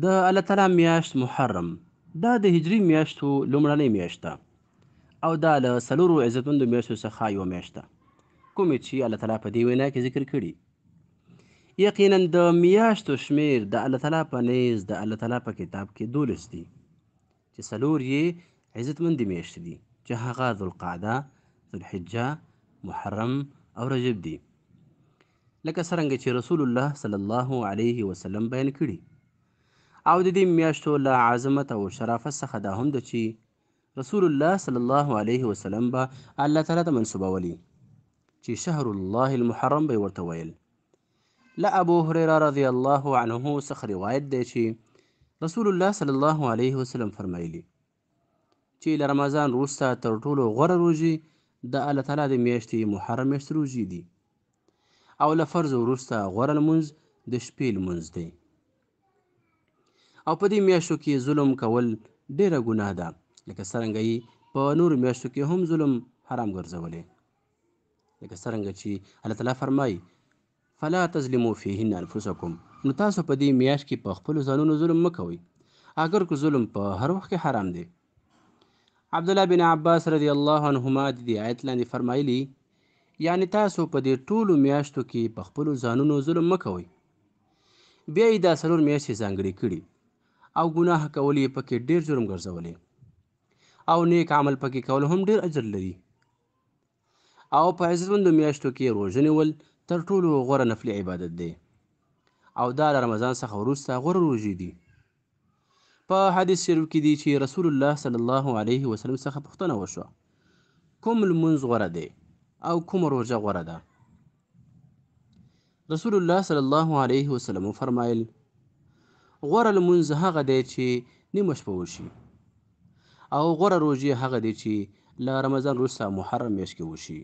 د الله تعالی میاشت محرم دا د هجری میاشتو لومړنۍ میاشت ده او دا له څلورو عزتمندو میاشتو څخه یوه میاشت ده کومې چې الله تعالی په دې وینا کې ذکر کړي. یقینا د میاشتو شمیر د الله تعالی په نیز د الله تعالی په کتاب کې 12 دي چې څلور یې عزتمندې میاشتې دي چې هغه ذوالقعده، ذوالحجه، محرم او رجب دي، لکه څرنګه چې رسول الله صلی الله علیه وسلم بیان کړي. او د دې میاشتو له عظمت او شرافت څخه دا هم ده چې رسول الله صلی الله علیه وسلم به الله تعالی ته منسوبولي چې شهر الله المحرم به یې ورته ویل. له ابو هریره رضی الله عنه څخه روایت دی چې رسول الله صلی الله علیه وسلم فرمایلي چې له رمضان وروسته تر ټولو غوره روژې د الله تعالی د میاشتې محرم میاشت روژې دي، او له فرض وروسته غوره لمونځ د شپې لمونځ دی. او په دې میاشتو کې ظلم کول ډیره ګناه ده، لکه څرنګه یې په نورو میاشتو کې هم ظلم حرام ګرځولی، لکه څرنګه چې الله تعالی فرمایي فلا تظلمو فیهن انفسکم، نو تاسو په دې میاشت کې په خپلو ځانونو ظلم مه کوئ، اگر که ظلم په هر وخت کې حرام دی. عبدالله بن عباس رضی الله عنهما د دې آیت لاندې فرمایلي یعنې تاسو په دې ټولو میاشتو کې په خپلو ځانونو ظلم مه کوئ. بیا یې دا څلور میاشتې ځانګړې کړي او ګناه کول یې پکې ډیر جرم ګرځولی او نیک عمل پکې کول هم ډیر اجر لري. او په عزتمندو میاشتو کې روژه نیول تر ټولو غوره نفلي عبادت دی او دا له رمضان څخه وروسته غوره روژې دي. په حدیث شریف کې دی چې رسول الله صلی الله علیه وسلم څخه پوښتنه وشوه کوم لمونځ غوره دی او کوم روژه غوره ده. رسول الله صلی الله علیه وسلم فرمایل غوره لمونځ هغه دی چې نیمه شپه وشي، او غوره روژې هغه دی چې له رمضان وروسته محرم میاشت کې وشي.